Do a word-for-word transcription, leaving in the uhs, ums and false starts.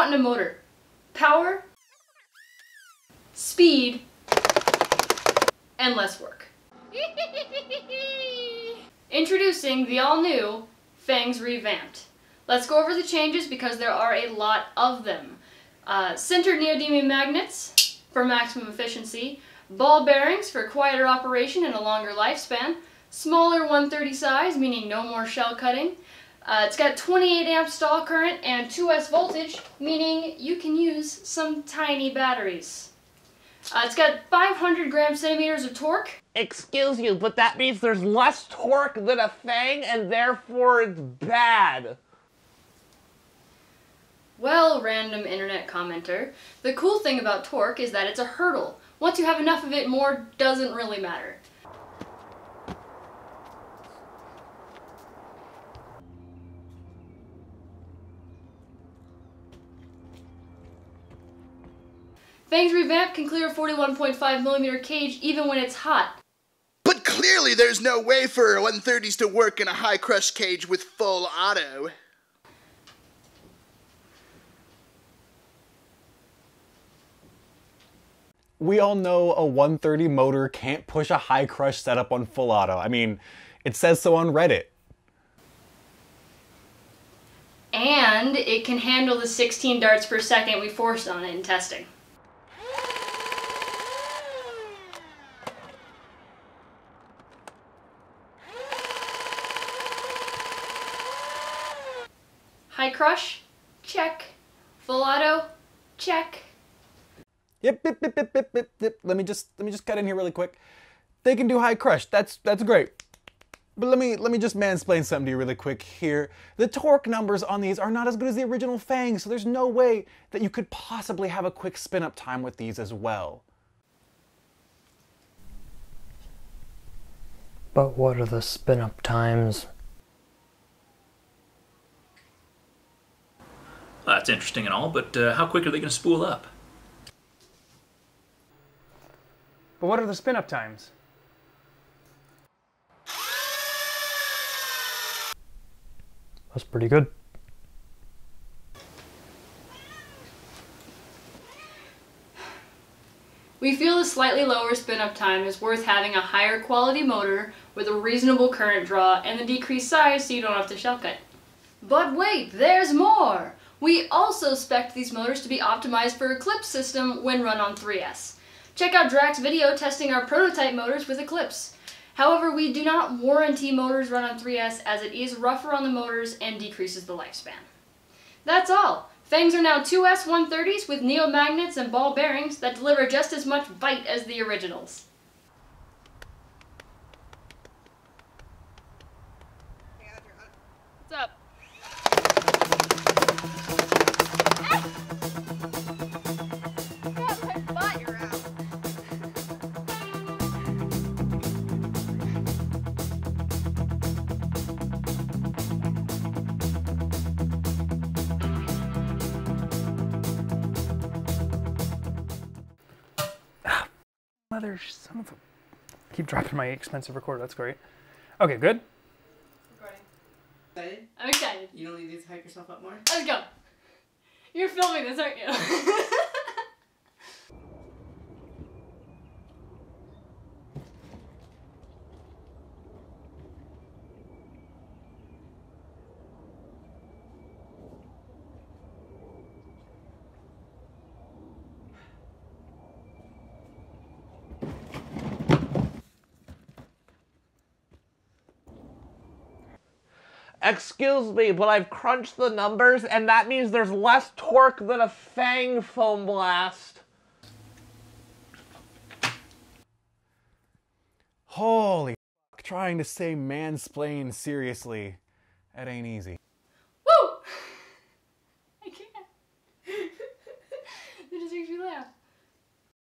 want in a motor? Power, speed, and less work. Introducing the all-new Fangs Revamped. Let's go over the changes because there are a lot of them. Uh, centered neodymium magnets for maximum efficiency, ball bearings for quieter operation and a longer lifespan, smaller one thirty size, meaning no more shell cutting. Uh, it's got twenty-eight amp stall current and two S voltage, meaning you can use some tiny batteries. Uh, it's got five hundred gram centimeters of torque. Excuse you, but that means there's less torque than a Fang and therefore it's bad. Well, random internet commenter, the cool thing about torque is that it's a hurdle. Once you have enough of it, more doesn't really matter. Fangs Revamped can clear a forty-one point five millimeter cage even when it's hot. But clearly there's no way for one thirties to work in a high crush cage with full auto. We all know a one thirty motor can't push a high crush setup on full auto. I mean, it says so on Reddit. And it can handle the sixteen darts per second we forced on it in testing. High crush? Check. Full auto? Check. Yep, yep, yep, yep, yep, yep, yep. Let me just let me just cut in here really quick. They can do high crush. That's that's great. But let me let me just mansplain something to you really quick here. The torque numbers on these are not as good as the original Fang, so there's no way that you could possibly have a quick spin-up time with these as well. But what are the spin-up times? Well, that's interesting and all, but uh, how quick are they going to spool up? But what are the spin-up times? That's pretty good. We feel the slightly lower spin-up time is worth having a higher quality motor with a reasonable current draw and the decreased size so you don't have to shell cut. But wait, there's more! We also spec these motors to be optimized for Eclipse system when run on three S. Check out Drac's video testing our prototype motors with Eclipse. However, we do not warranty motors run on three S as it is rougher on the motors and decreases the lifespan. That's all! Fangs are now two S one thirties with neomagnets and ball bearings that deliver just as much bite as the originals. What's up? There's some of them. I keep dropping my expensive recorder. That's great. Okay, good. Recording. Excited? I'm excited. You don't need to hype yourself up more? Let's go. You're filming this, aren't you? Excuse me, but I've crunched the numbers, and that means there's less torque than a Fang foam blast. Holy fuck, trying to say mansplain seriously. That ain't easy.